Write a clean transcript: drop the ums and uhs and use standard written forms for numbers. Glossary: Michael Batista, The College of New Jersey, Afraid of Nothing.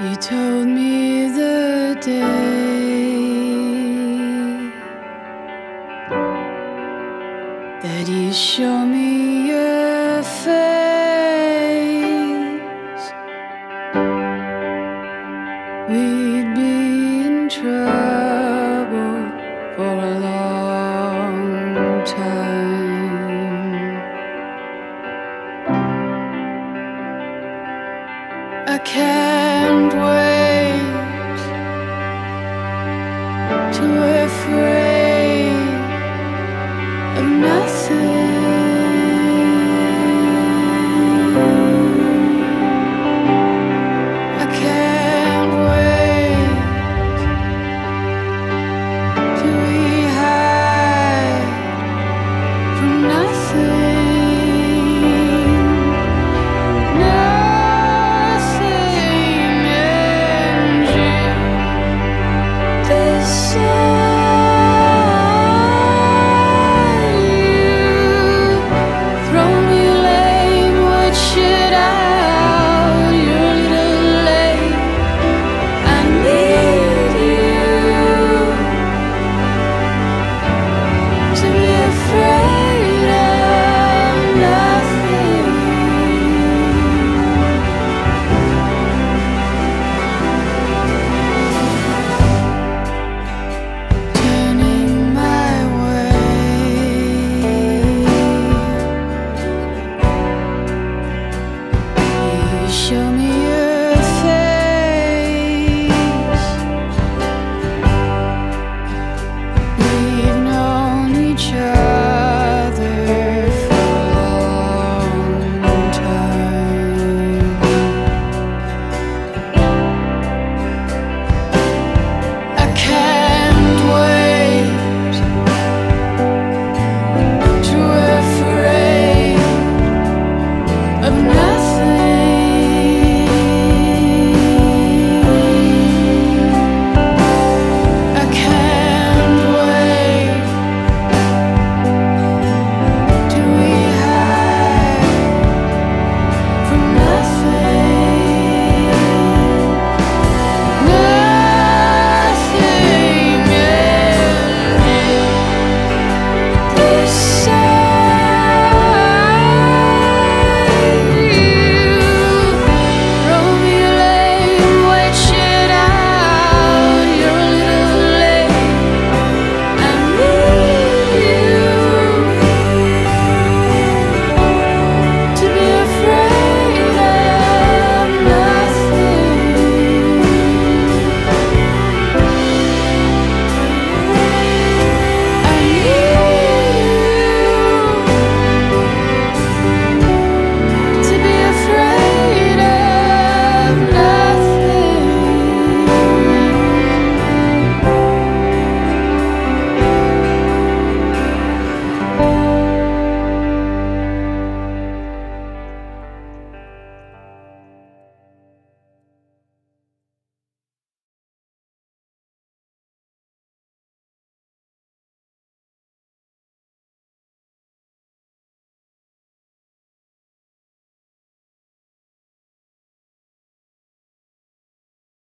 You told me the day that you showed me your face, we'd be in trouble for a long time. I can't wait to afraid.